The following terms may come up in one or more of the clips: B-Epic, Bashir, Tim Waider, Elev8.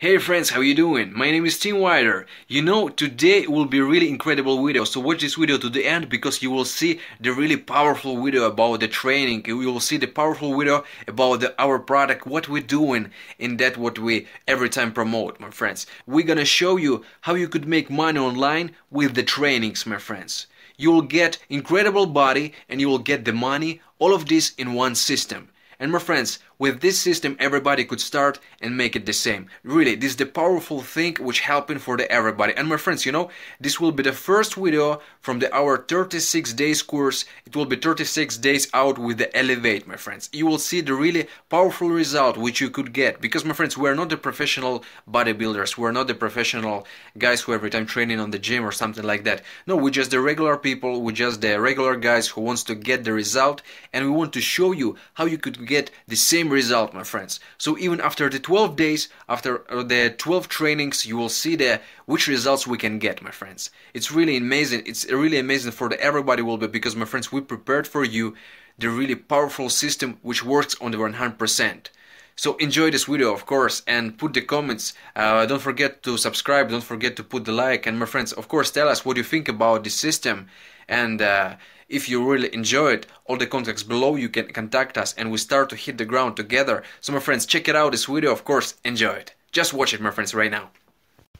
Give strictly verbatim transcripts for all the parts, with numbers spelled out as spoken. Hey friends, how you doing? My name is Tim Waider. You know, today will be a really incredible video, so watch this video to the end because you will see the really powerful video about the training. You will see the powerful video about the, our product, what we're doing, and that what we every time promote, my friends. We're gonna show you how you could make money online with the trainings, my friends. You will get incredible body and you will get the money, all of this in one system. And my friends, with this system everybody could start and make it the same. Really, this is the powerful thing which helping for the everybody. And my friends, you know, this will be the first video from the our thirty-six days course. It will be thirty-six days out with the Elev eight, my friends. You will see the really powerful result which you could get. Because my friends, we are not the professional bodybuilders. We are not the professional guys who every time training on the gym or something like that. No, we're just the regular people. We're just the regular guys who wants to get the result. And we want to show you how you could get the same result, my friends. So even after the twelve days, after the twelve trainings, you will see the which results we can get, my friends. It's really amazing. It's really amazing for the everybody will be, because my friends, we prepared for you the really powerful system which works on the one hundred percent. So enjoy this video, of course, and put the comments. Uh, don't forget to subscribe, don't forget to put the like, and my friends, of course, tell us what you think about this system. And uh, if you really enjoy it, all the contacts below, you can contact us and we start to hit the ground together. So my friends, check it out, this video, of course, enjoy it. Just watch it, my friends, right now.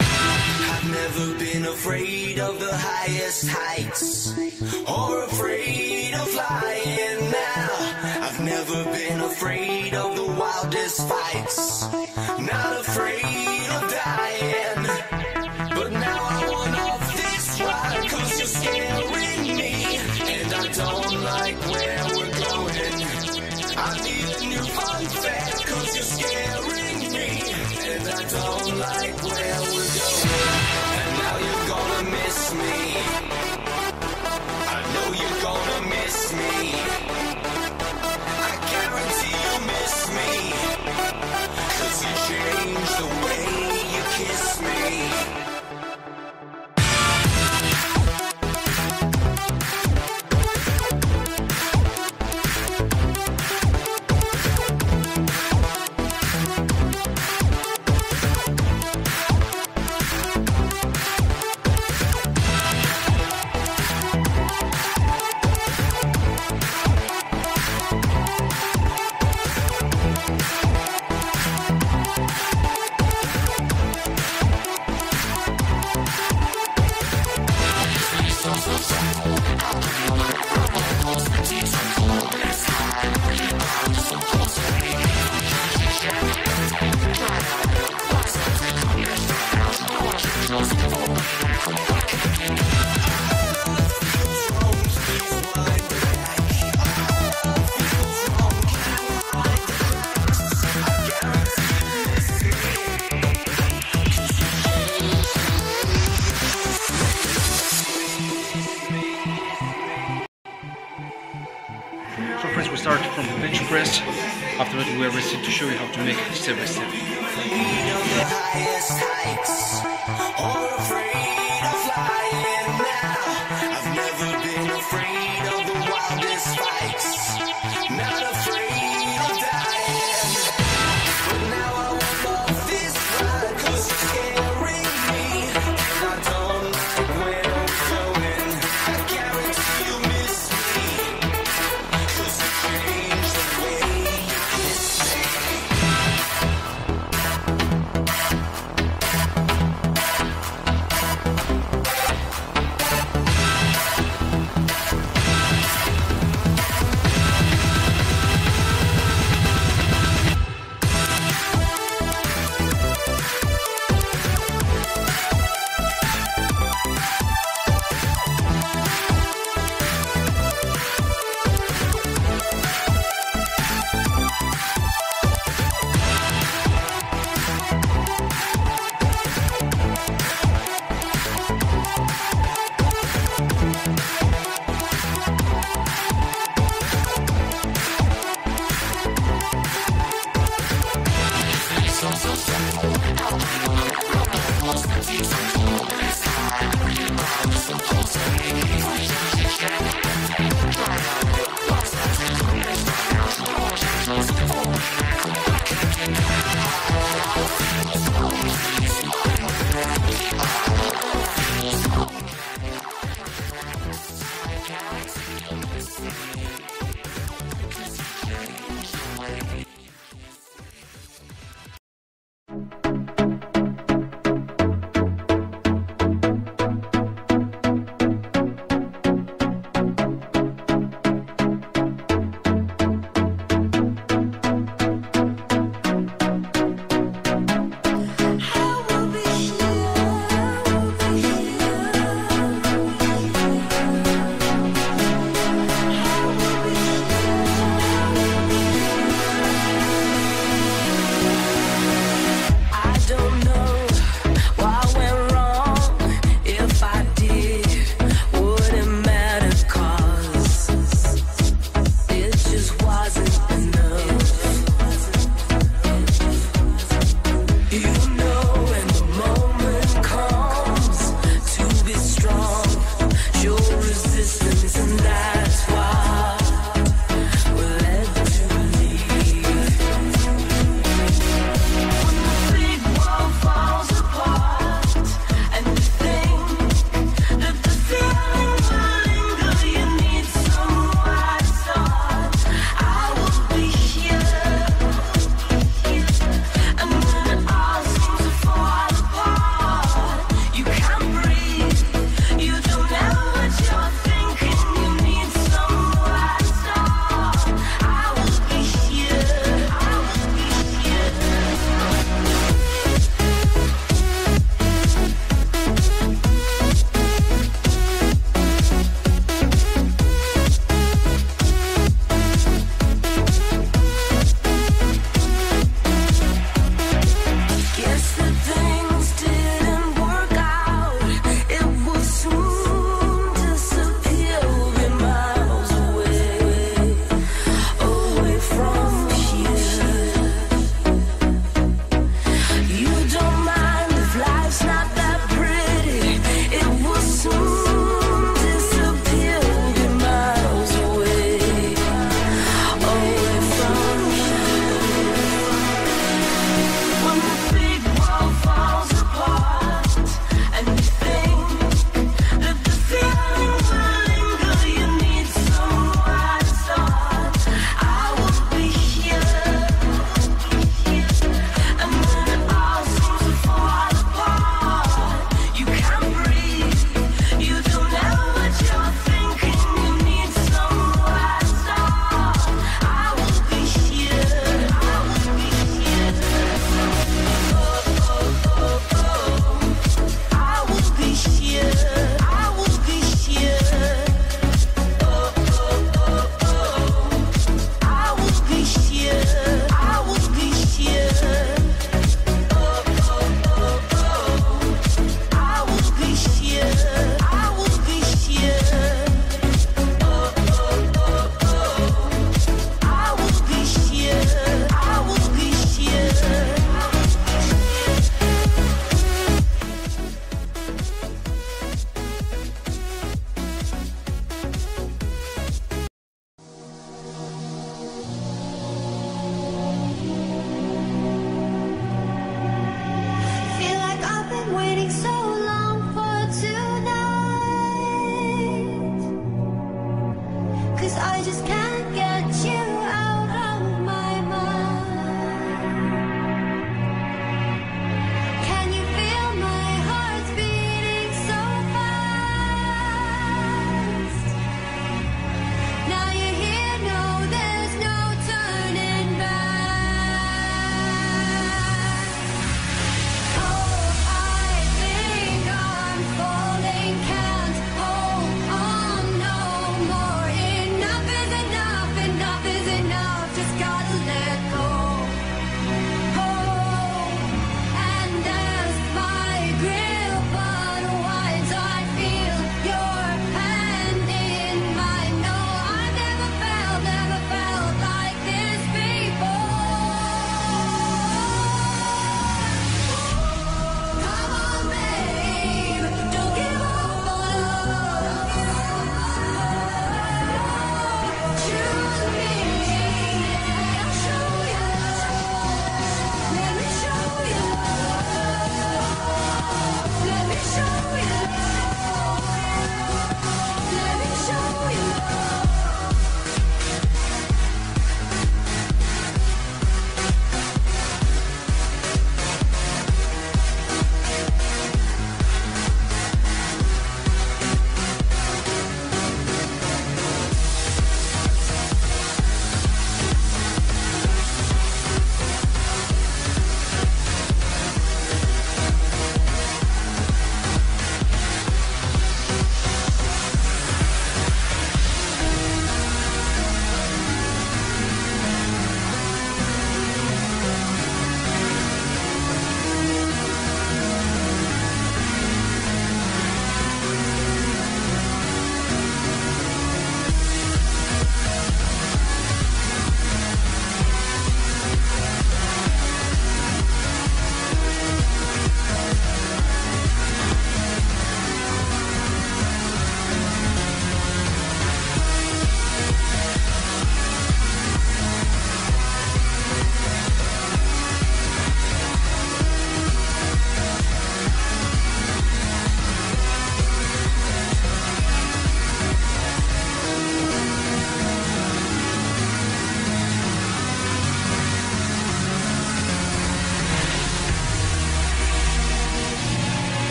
I've never been afraid of the highest heights or afraid of flying now. I've never been afraid of the wildest fights, not afraid of dying. But now I want off this ride, 'cause you're scaring me. Don't like where we're going. I need a new fun fact, 'cause you're scaring me. And I don't like where we're going. And now you're gonna miss me. I know you're gonna miss me. I guarantee you'll miss me, 'cause you changed the way you kiss me. So friends, we start from the bench press. After that, we are ready to show you how to make step by step. I've never been afraid of the wildest fights. Not afraid of dying. But now I love this ride, 'cause it's scaring me. And I don't like where I'm going. I guarantee you miss me, 'cause you change the way you kiss me. Oh,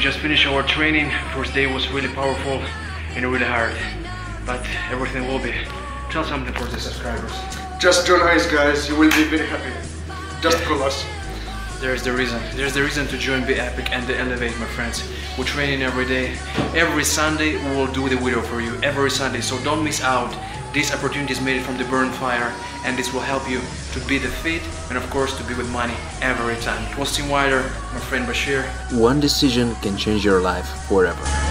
We just finished our training. First day was really powerful and really hard, but everything will be. Tell something for the subscribers. Just join us, guys. You will be very happy. Just yeah. call us. There's the reason. There's the reason to join B-Epic and the Elev eight, my friends. We're training every day. Every Sunday we will do the video for you. Every Sunday. So don't miss out. This opportunity is made from the burn fire, and this will help you to be the fit and of course to be with money every time. It was Tim Waider, my friend Bashir. One decision can change your life forever.